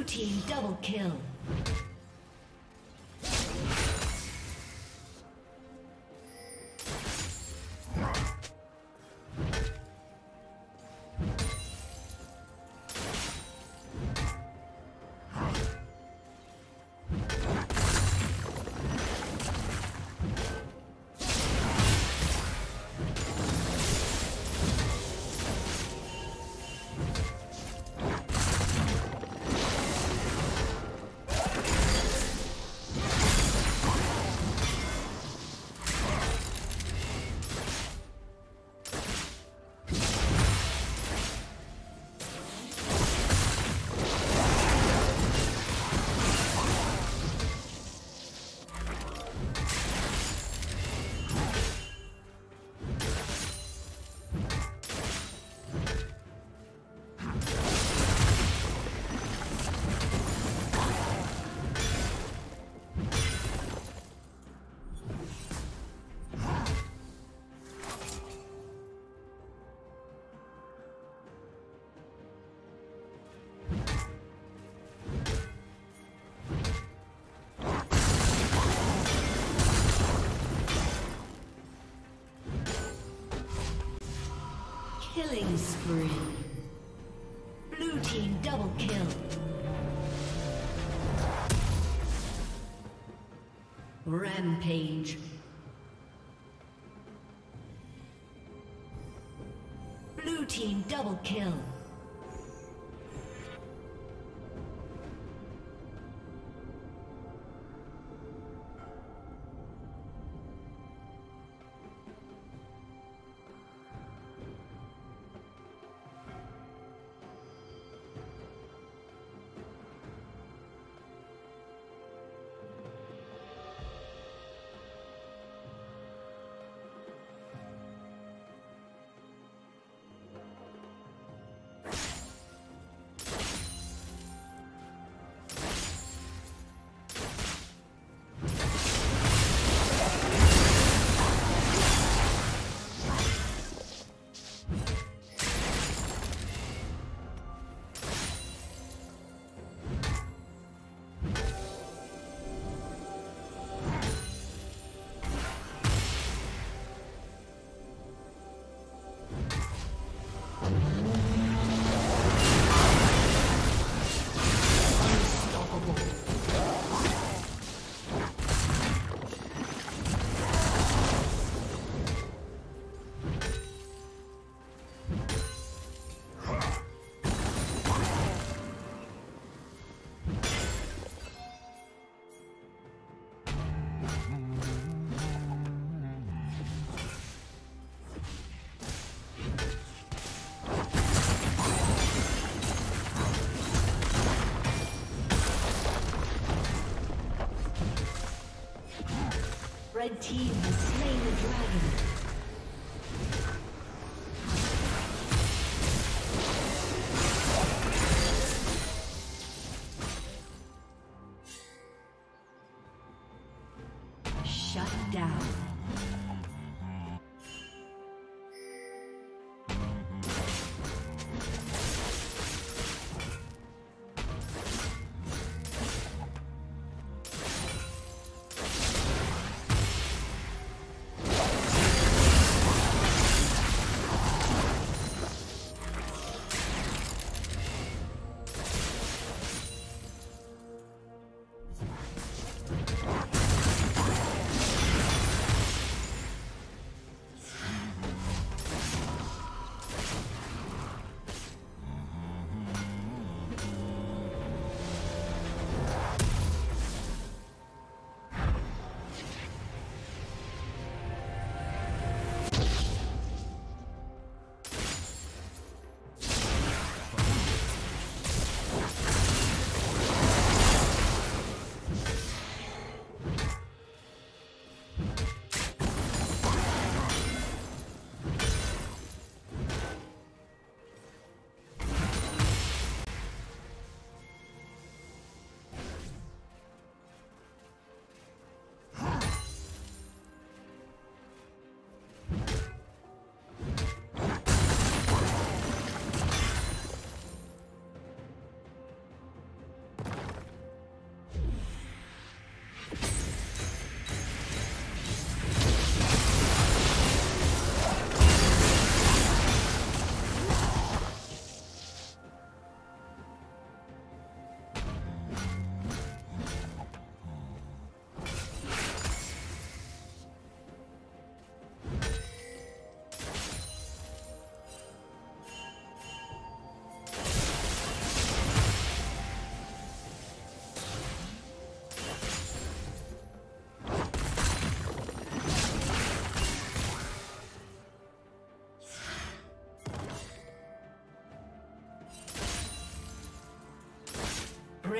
Blue team double kill. Killing spree. Blue team double kill. Rampage. Blue team double kill. Red team has slain the dragon.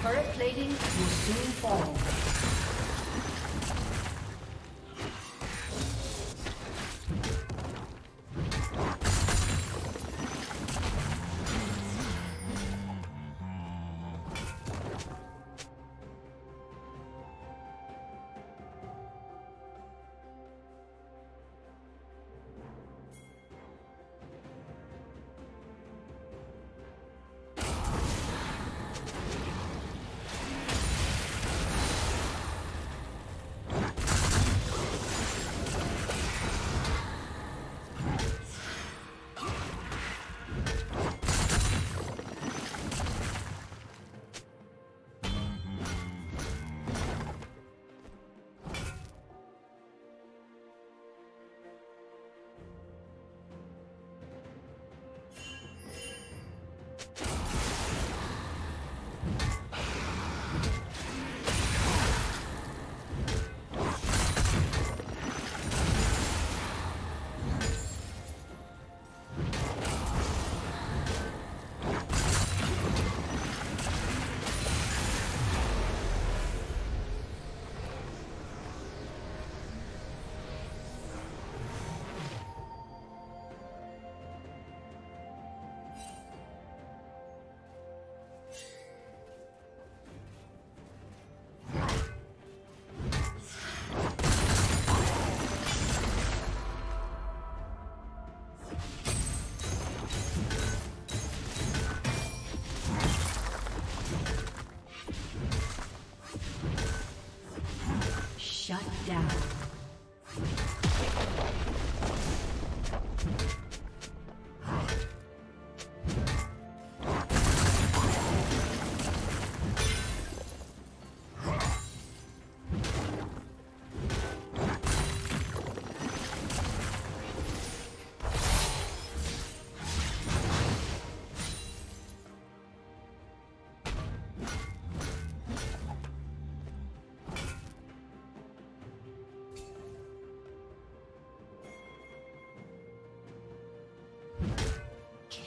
Turret plating will soon fall.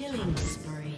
Killing spree.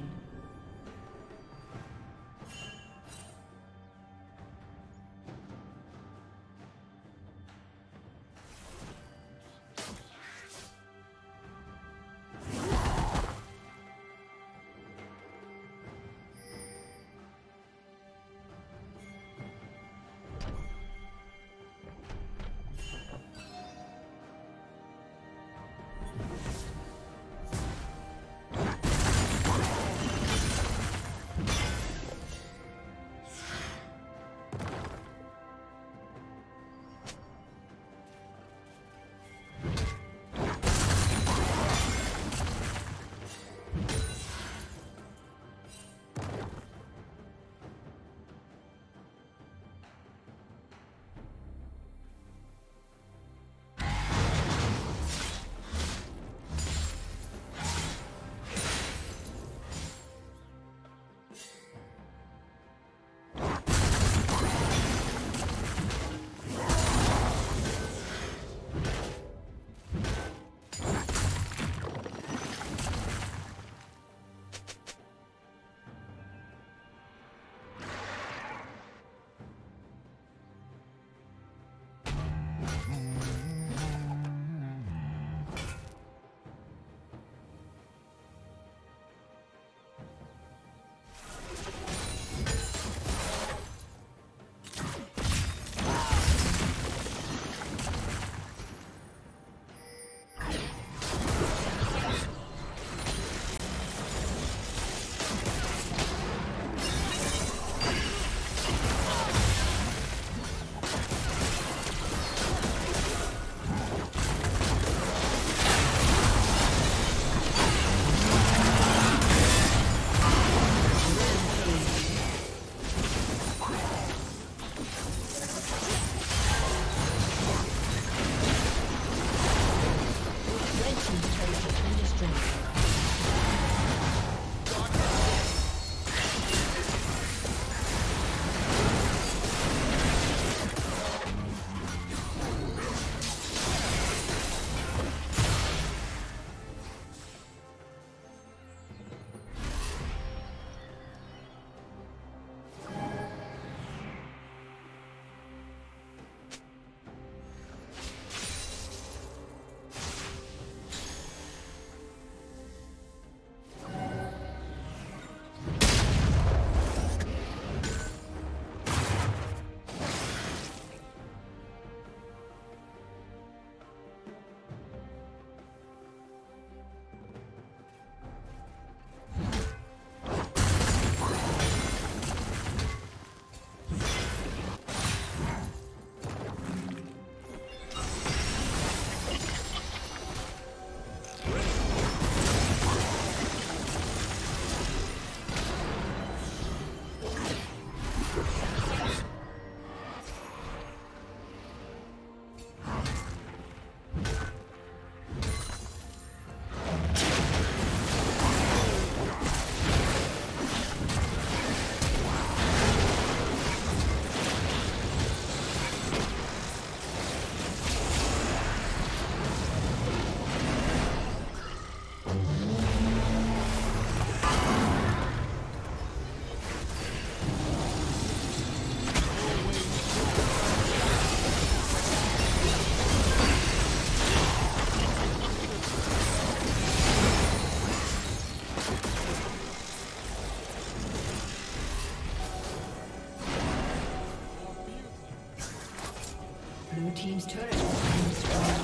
Blue team's turret has been destroyed.